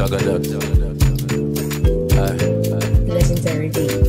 Juggernaut. Legendary beats.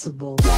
sensible.